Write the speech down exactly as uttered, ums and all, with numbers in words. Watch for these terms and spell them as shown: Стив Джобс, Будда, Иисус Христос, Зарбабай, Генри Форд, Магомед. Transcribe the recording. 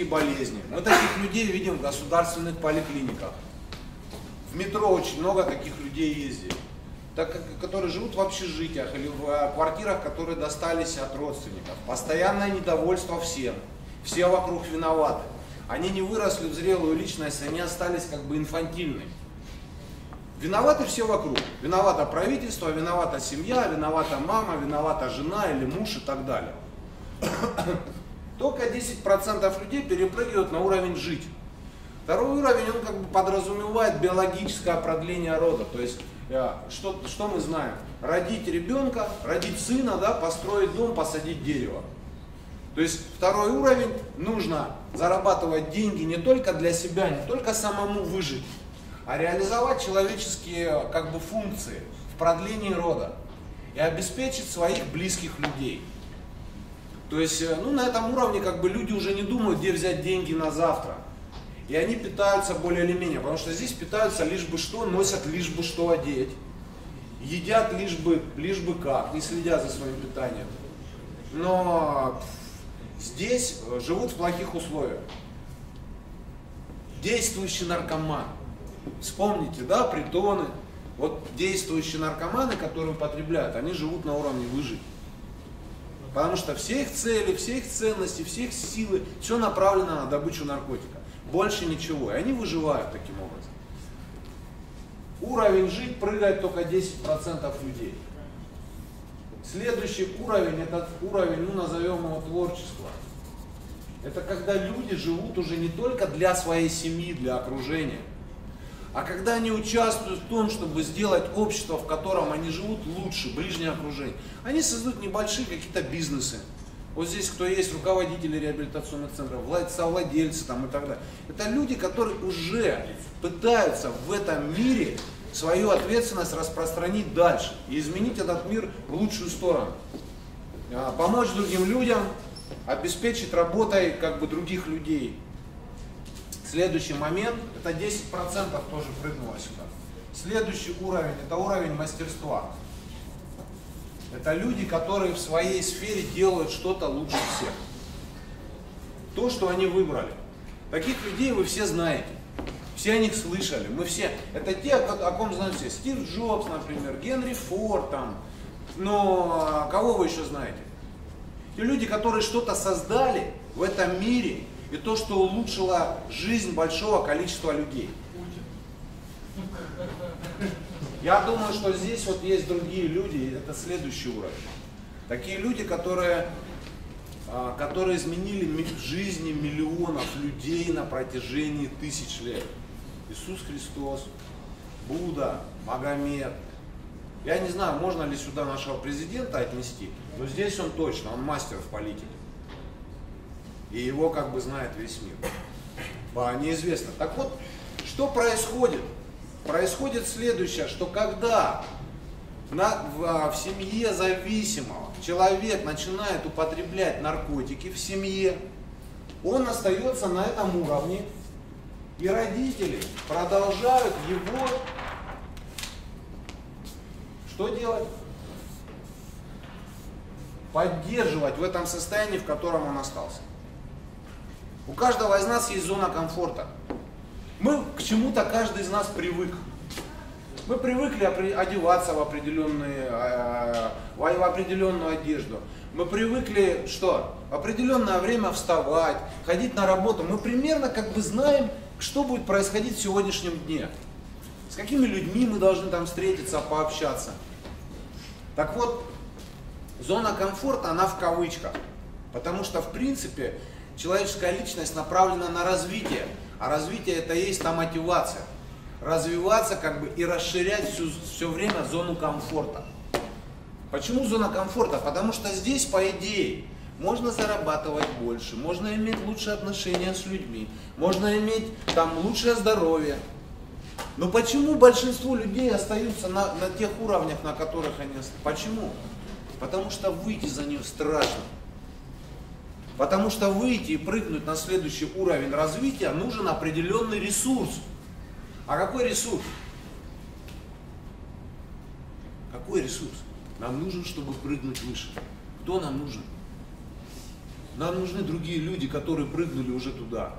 психические болезни. Мы таких людей видим в государственных поликлиниках. В метро очень много таких людей ездит, так, которые живут в общежитиях или в квартирах, которые достались от родственников. Постоянное недовольство всем. Все вокруг виноваты. Они не выросли в зрелую личность, они остались как бы инфантильными. Виноваты все вокруг. Виновато правительство, виновата семья, виновата мама, виновата жена или муж и так далее. Только десять процентов людей перепрыгивают на уровень жить. Второй уровень, он как бы подразумевает биологическое продление рода. То есть, что, что мы знаем? Родить ребенка, родить сына, да, построить дом, посадить дерево. То есть, второй уровень, нужно зарабатывать деньги не только для себя, не только самому выжить, а реализовать человеческие как бы функции в продлении рода и обеспечить своих близких людей. То есть, ну, на этом уровне как бы люди уже не думают, где взять деньги на завтра. И они питаются более или менее, потому что здесь питаются лишь бы что, носят лишь бы что одеть, едят лишь бы, лишь бы как, не следя за своим питанием. Но здесь живут в плохих условиях. Действующий наркоман. Вспомните, да, притоны. Вот действующие наркоманы, которые употребляют, они живут на уровне выжить. Потому что все их цели, все их ценности, все их силы, все направлено на добычу наркотика. Больше ничего. И они выживают таким образом. Уровень жить прыгает только десять процентов людей. Следующий уровень, этот уровень, ну, назовем его творчество. Это когда люди живут уже не только для своей семьи, для окружения, а когда они участвуют в том, чтобы сделать общество, в котором они живут, лучше, ближнее окружение. Они создают небольшие какие-то бизнесы. Вот здесь кто есть, руководители реабилитационных центров, совладельцы там и так далее. Это люди, которые уже пытаются в этом мире свою ответственность распространить дальше и изменить этот мир в лучшую сторону. Помочь другим людям, обеспечить работой как бы других людей. Следующий момент, это десять процентов тоже прыгнуло сюда. Следующий уровень, это уровень мастерства. Это люди, которые в своей сфере делают что-то лучше всех. То, что они выбрали. Таких людей вы все знаете. Все о них слышали. Мы все. Это те, о ком знают все. Стив Джобс, например, Генри Форд. Там. Но кого вы еще знаете? Те люди, которые что-то создали в этом мире. И то, что улучшило жизнь большого количества людей. Я думаю, что здесь вот есть другие люди, это следующий уровень. Такие люди, которые, которые изменили жизни миллионов людей на протяжении тысяч лет. Иисус Христос, Будда, Магомед. Я не знаю, можно ли сюда нашего президента отнести, но здесь он точно, он мастер в политике. И его как бы знает весь мир. А, неизвестно. Так вот, что происходит? Происходит следующее, что когда на, в, в семье зависимого человек начинает употреблять наркотики в семье, он остается на этом уровне, и родители продолжают его, что делать? Поддерживать в этом состоянии, в котором он остался. У каждого из нас есть зона комфорта. Мы к чему-то каждый из нас привык. Мы привыкли одеваться в определенные, в определенную одежду. Мы привыкли что? В определенное время вставать, ходить на работу. Мы примерно как бы знаем, что будет происходить в сегодняшнем дне. С какими людьми мы должны там встретиться, пообщаться. Так вот, зона комфорта, она в кавычках. Потому что, в принципе, человеческая личность направлена на развитие. А развитие это и есть та мотивация. Развиваться как бы и расширять всю, все время зону комфорта. Почему зона комфорта? Потому что здесь, по идее, можно зарабатывать больше, можно иметь лучшие отношения с людьми, можно иметь там лучшее здоровье. Но почему большинство людей остаются на, на тех уровнях, на которых они остаются? Почему? Потому что выйти за нее страшно. Потому что выйти и прыгнуть на следующий уровень развития нужен определенный ресурс. А какой ресурс? Какой ресурс? Нам нужен, чтобы прыгнуть выше. Кто нам нужен? Нам нужны другие люди, которые прыгнули уже туда.